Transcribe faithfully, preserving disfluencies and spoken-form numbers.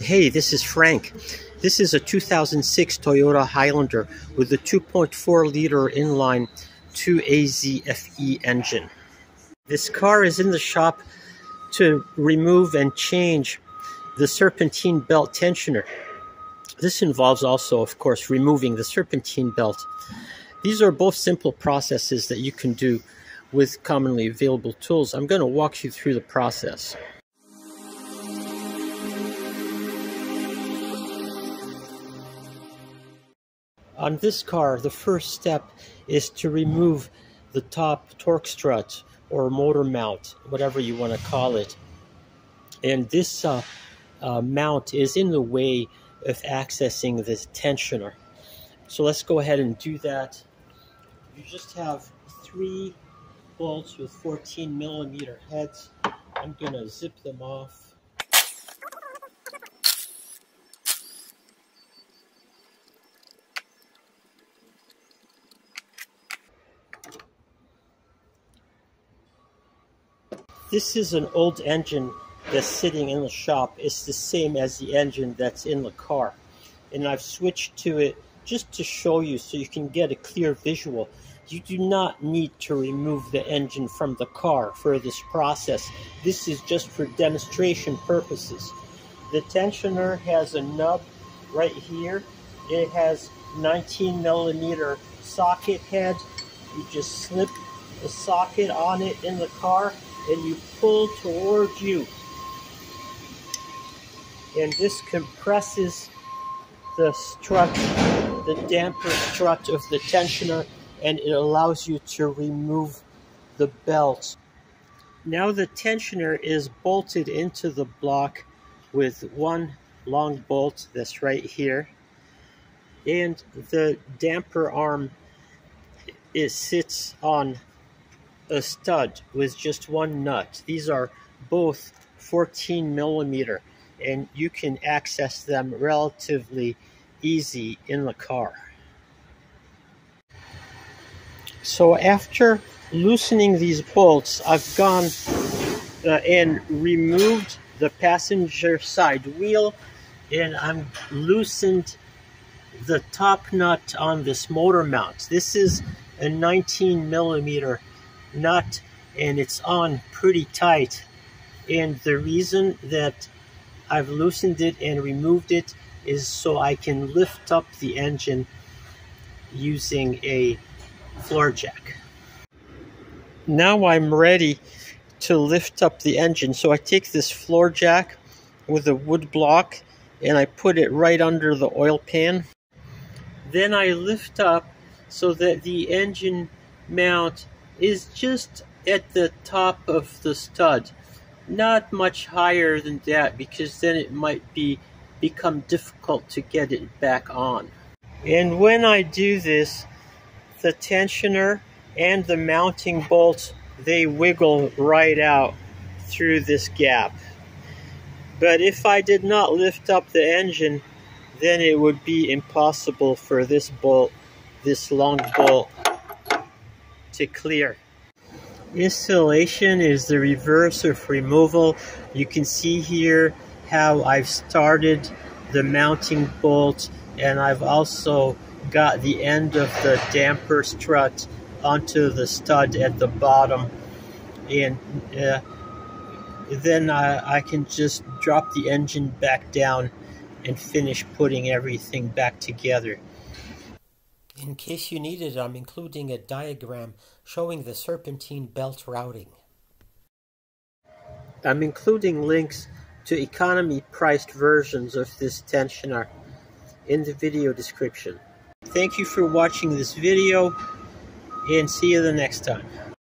Hey, this is Frank. This is a two thousand six Toyota Highlander with a two point four liter inline two A Z F E engine. This car is in the shop to remove and change the serpentine belt tensioner. This involves also, of course, removing the serpentine belt. These are both simple processes that you can do with commonly available tools. I'm going to walk you through the process. On this car, the first step is to remove the top torque strut or motor mount, whatever you want to call it. And this uh, uh, mount is in the way of accessing this tensioner. So let's go ahead and do that. You just have three bolts with fourteen millimeter heads. I'm going to zip them off. This is an old engine that's sitting in the shop. It's the same as the engine that's in the car. And I've switched to it just to show you so you can get a clear visual. You do not need to remove the engine from the car for this process. This is just for demonstration purposes. The tensioner has a nub right here. It has nineteen millimeter socket head. You just slip the socket on it in the car, and you pull toward you, and this compresses the strut, the damper strut of the tensioner, and it allows you to remove the belt. Now the tensioner is bolted into the block with one long bolt that's right here, and the damper arm it sits on a stud with just one nut. These are both fourteen millimeter, and you can access them relatively easy in the car. So after loosening these bolts, I've gone uh, and removed the passenger side wheel, and I'm loosened the top nut on this motor mount. This is a nineteen millimeter nut, and it's on pretty tight. And the reason that I've loosened it and removed it is so I can lift up the engine using a floor jack. Now I'm ready to lift up the engine. So I take this floor jack with a wood block and I put it right under the oil pan. Then I lift up so that the engine mount is just at the top of the stud, not much higher than that, because then it might be become difficult to get it back on. And when I do this, the tensioner and the mounting bolts, they wiggle right out through this gap. But if I did not lift up the engine, then it would be impossible for this bolt, this long bolt, to clear. Installation is the reverse of removal. You can see here how I've started the mounting bolt, and I've also got the end of the damper strut onto the stud at the bottom, and uh, then I, I can just drop the engine back down and finish putting everything back together. In case you need it, I'm including a diagram showing the serpentine belt routing. I'm including links to economy-priced versions of this tensioner in the video description. Thank you for watching this video, and see you the next time.